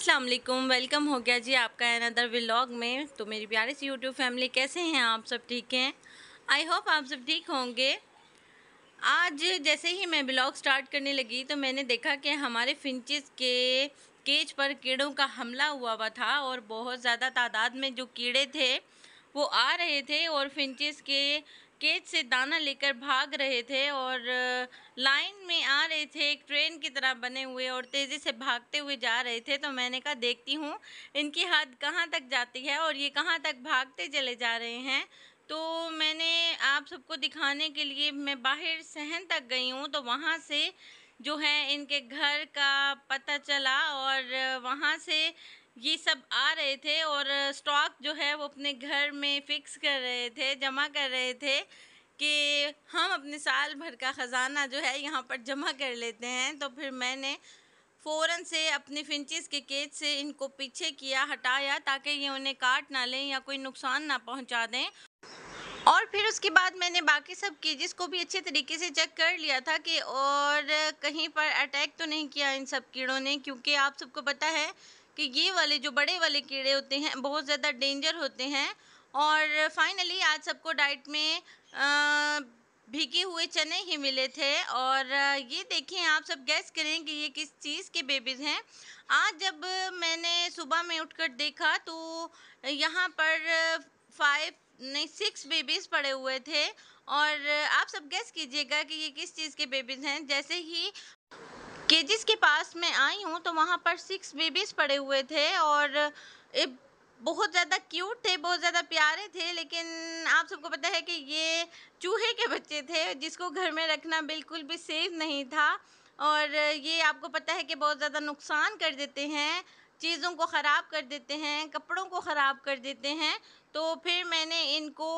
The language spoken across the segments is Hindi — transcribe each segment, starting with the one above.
अस्सलाम वालेकुम, वेलकम हो गया जी आपका अनदर व्लॉग में। तो मेरी प्यारी सी यूट्यूब फैमिली, कैसे हैं आप सब? ठीक हैं, आई होप आप सब ठीक होंगे। आज जैसे ही मैं व्लॉग स्टार्ट करने लगी तो मैंने देखा कि हमारे फिंचेस के केज पर कीड़ों का हमला हुआ हुआ था और बहुत ज़्यादा तादाद में जो कीड़े थे वो आ रहे थे और फिंचेस के केज से दाना लेकर भाग रहे थे और लाइन में आ रहे थे, एक ट्रेन की तरह बने हुए और तेज़ी से भागते हुए जा रहे थे। तो मैंने कहा देखती हूँ इनकी हद कहाँ तक जाती है और ये कहाँ तक भागते चले जा रहे हैं। तो मैंने आप सबको दिखाने के लिए मैं बाहर सहन तक गई हूँ, तो वहाँ से जो है इनके घर का पता चला और वहाँ से ये सब आ रहे थे और स्टॉक जो है वो अपने घर में फिक्स कर रहे थे, जमा कर रहे थे कि हम अपने साल भर का ख़जाना जो है यहाँ पर जमा कर लेते हैं। तो फिर मैंने फ़ौरन से अपने फिंचेस के केज से इनको पीछे किया, हटाया ताकि ये उन्हें काट ना लें या कोई नुकसान ना पहुँचा दें। और फिर उसके बाद मैंने बाकी सब केजेस को भी अच्छे तरीके से चेक कर लिया था कि और कहीं पर अटैक तो नहीं किया इन सब कीड़ों ने, क्योंकि आप सबको पता है कि ये वाले जो बड़े वाले कीड़े होते हैं बहुत ज़्यादा डेंजर होते हैं। और फाइनली आज सबको डाइट में भीगे हुए चने ही मिले थे। और ये देखें, आप सब गैस करें कि ये किस चीज़ के बेबीज़ हैं। आज जब मैंने सुबह में उठकर देखा तो यहाँ पर 5 नहीं 6 बेबीज़ पड़े हुए थे और आप सब गेस कीजिएगा कि ये किस चीज़ के बेबीज़ हैं। जैसे ही केजेस के पास मैं आई हूँ तो वहाँ पर 6 बेबीज़ पड़े हुए थे और बहुत ज़्यादा क्यूट थे, बहुत ज़्यादा प्यारे थे, लेकिन आप सबको पता है कि ये चूहे के बच्चे थे जिसको घर में रखना बिल्कुल भी सेफ नहीं था और ये आपको पता है कि बहुत ज़्यादा नुकसान कर देते हैं, चीज़ों को ख़राब कर देते हैं, कपड़ों को ख़राब कर देते हैं। तो फिर मैंने इनको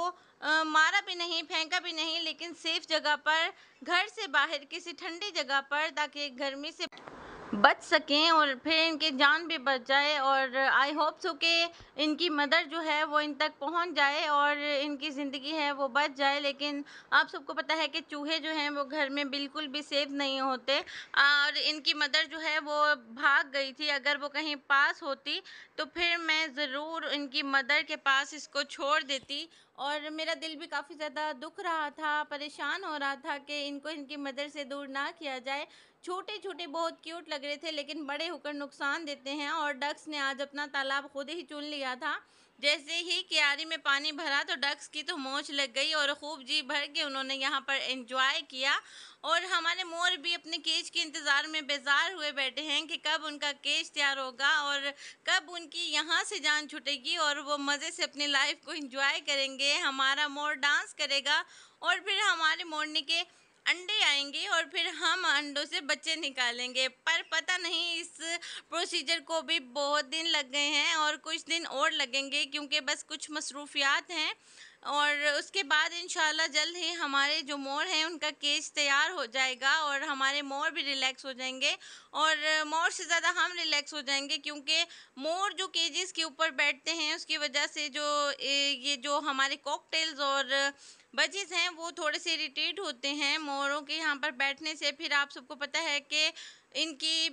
मारा भी नहीं, फेंका भी नहीं, लेकिन सेफ जगह पर घर से बाहर किसी ठंडी जगह पर, ताकि गर्मी से बच सकें और फिर इनकी जान भी बच जाए। और आई होप सो कि इनकी मदर जो है वो इन तक पहुंच जाए और इनकी ज़िंदगी है वो बच जाए। लेकिन आप सबको पता है कि चूहे जो हैं वो घर में बिल्कुल भी सेफ नहीं होते और इनकी मदर जो है वो भाग गई थी। अगर वो कहीं पास होती तो फिर मैं ज़रूर इनकी मदर के पास इसको छोड़ देती और मेरा दिल भी काफ़ी ज़्यादा दुख रहा था, परेशान हो रहा था कि इनको इनकी मदर से दूर ना किया जाए। छोटे छोटे बहुत क्यूट लग रहे थे लेकिन बड़े होकर नुकसान देते हैं। और डक्स ने आज अपना तालाब खुद ही चुन लिया था। जैसे ही क्यारी में पानी भरा तो डक्स की तो मोच लग गई और खूब जी भर के उन्होंने यहाँ पर एंजॉय किया। और हमारे मोर भी अपने केज के इंतज़ार में बेजार हुए बैठे हैं कि कब उनका केज तैयार होगा और कब उनकी यहाँ से जान छुटेगी और वो मज़े से अपनी लाइफ को एंजॉय करेंगे। हमारा मोर डांस करेगा और फिर हमारे मोरनी के अंडे आएंगे और फिर हम अंडों से बच्चे निकालेंगे। पर पता नहीं, इस प्रोसीजर को भी बहुत दिन लग गए हैं और कुछ दिन और लगेंगे क्योंकि बस कुछ मसरूफियात हैं। और उसके बाद इंशाल्लाह जल्द ही हमारे जो मोर हैं उनका केज तैयार हो जाएगा और हमारे मोर भी रिलैक्स हो जाएंगे और मोर से ज़्यादा हम रिलैक्स हो जाएंगे, क्योंकि मोर जो केजेस के ऊपर बैठते हैं उसकी वजह से जो ये जो हमारे कॉकटेल्स और बजीज़ हैं वो थोड़े से इरिटेट होते हैं मोरों के यहाँ पर बैठने से। फिर आप सबको पता है कि इनकी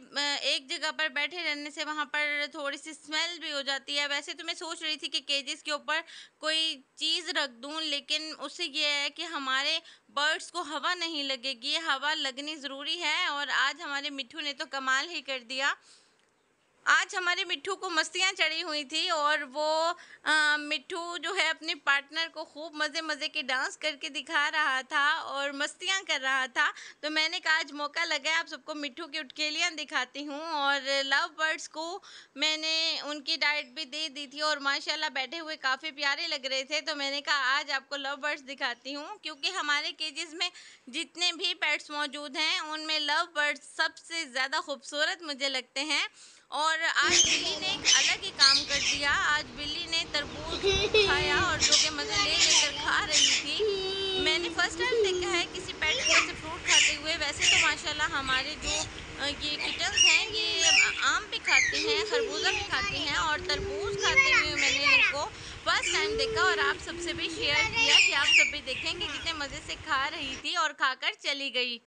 एक जगह पर बैठे रहने से वहाँ पर थोड़ी सी स्मेल भी हो जाती है। वैसे तो मैं सोच रही थी कि केजेस के ऊपर कोई चीज़ रख दूँ, लेकिन उससे यह है कि हमारे बर्ड्स को हवा नहीं लगेगी। हवा लगनी ज़रूरी है और आज हमारे मिट्ठू ने तो कमाल ही कर दिया। आज हमारे मिट्ठू को मस्तियाँ चढ़ी हुई थी और वो मिट्ठू जो है अपने पार्टनर को खूब मज़े के डांस करके दिखा रहा था और मस्तियाँ कर रहा था। तो मैंने कहा आज मौका लगा है, आप सबको मिट्ठू की उटकेलियाँ दिखाती हूँ। और लव बर्ड्स को मैंने उनकी डाइट भी दे दी थी और माशाल्लाह बैठे हुए काफ़ी प्यारे लग रहे थे। तो मैंने कहा आज आपको लव बर्ड्स दिखाती हूँ, क्योंकि हमारे केजेस में जितने भी पेट्स मौजूद हैं उनमें लव बर्ड्स सबसे ज़्यादा खूबसूरत मुझे लगते हैं। और आज बिल्ली ने एक अलग ही काम कर दिया। आज बिल्ली ने तरबूज खाया और जो के मज़े लेकर खा रही थी। मैंने फर्स्ट टाइम देखा है किसी पेट को ऐसे फ्रूट खाते हुए। वैसे तो माशाल्लाह हमारे जो ये किटन्स हैं ये आम भी खाते हैं, खरबूजा भी खाते हैं और तरबूज खाते हुए मैंने इनको फर्स्ट टाइम देखा और आप सबसे भी शेयर किया कि आप सब भी देखें कि कितने मज़े से खा रही थी और खाकर चली गई।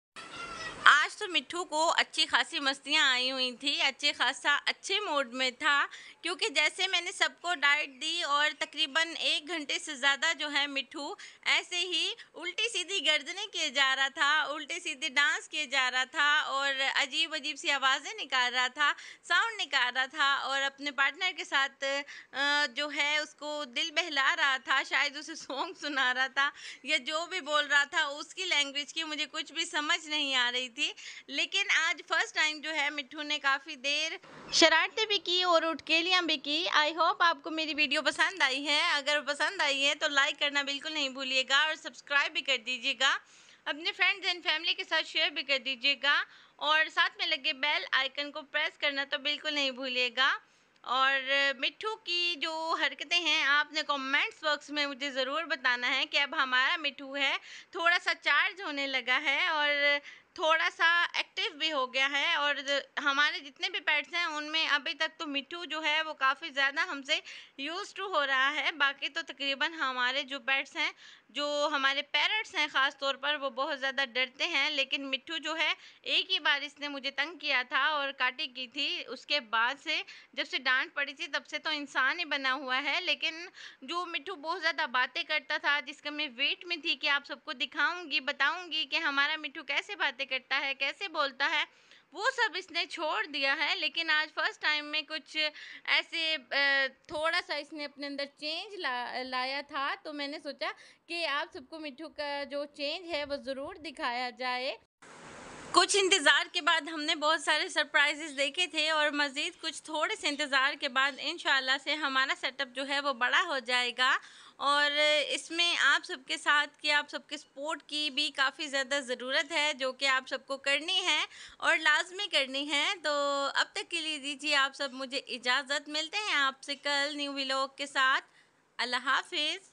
आज तो मिट्ठू को अच्छी खासी मस्तियाँ आई हुई थी, अच्छे खासा अच्छे मूड में था, क्योंकि जैसे मैंने सबको डाइट दी और तकरीबन 1 घंटे से ज़्यादा जो है मिट्ठू ऐसे ही उल्टी सीधी गर्दनें किए जा रहा था, उल्टे सीधे डांस किए जा रहा था और अजीब अजीब सी आवाज़ें निकाल रहा था, साउंड निकाल रहा था और अपने पार्टनर के साथ जो है उसको दिल बहला रहा था, शायद उसे सॉन्ग सुना रहा था या जो भी बोल रहा था उसकी लैंग्वेज की मुझे कुछ भी समझ नहीं आ रही थी। लेकिन आज फर्स्ट टाइम जो है मिट्ठू ने काफ़ी देर शरारतें भी की और उठकेलियाँ भी की। आई होप आपको मेरी वीडियो पसंद आई है। अगर पसंद आई है तो लाइक करना बिल्कुल नहीं भूलिएगा और सब्सक्राइब भी कर दीजिएगा, अपने फ्रेंड्स एंड फैमिली के साथ शेयर भी कर दीजिएगा और साथ में लगे बेल आइकन को प्रेस करना तो बिल्कुल नहीं भूलिएगा। और मिट्ठू की जो हरकतें हैं आपने कमेंट्स बॉक्स में मुझे ज़रूर बताना है कि अब हमारा मिट्ठू है थोड़ा सा चार्ज होने लगा है और थोड़ा सा एक्टिव भी हो गया है। और हमारे जितने भी पेट्स हैं उनमें अभी तक तो मिट्ठू जो है वो काफ़ी ज़्यादा हमसे यूज्ड टू हो रहा है। बाकी तो तकरीबन हमारे जो पेट्स हैं, जो हमारे पैरट्स हैं ख़ास तौर पर, वो बहुत ज़्यादा डरते हैं। लेकिन मिट्ठू जो है एक ही बार इसने मुझे तंग किया था और काटी की थी, उसके बाद से जब से डांट पड़ी थी तब से तो इंसान ही बना हुआ है। लेकिन जो मिट्ठू बहुत ज़्यादा बातें करता था जिसका मैं वेट में थी कि आप सबको दिखाऊँगी, बताऊँगी कि हमारा मिट्ठू कैसे करता है, कैसे बोलता है, वो सब इसने छोड़ दिया है। लेकिन आज फर्स्ट टाइम में कुछ ऐसे थोड़ा सा इसने अपने अंदर चेंज लाया था, तो मैंने सोचा कि आप सबको मिट्ठू का जो चेंज है वो ज़रूर दिखाया जाए। कुछ इंतज़ार के बाद हमने बहुत सारे सरप्राइजेस देखे थे और मज़ीद कुछ थोड़े से इंतज़ार के बाद इंशाल्लाह से हमारा सेटअप जो है वो बड़ा हो जाएगा। और इसमें आप सबके साथ कि आप सबके सपोर्ट की भी काफ़ी ज़्यादा ज़रूरत है, जो कि आप सबको करनी है और लाजमी करनी है। तो अब तक के लिए दीजिए आप सब मुझे इजाज़त, मिलते हैं आपसे कल न्यू व्लॉग के साथ। अल्लाह हाफिज़।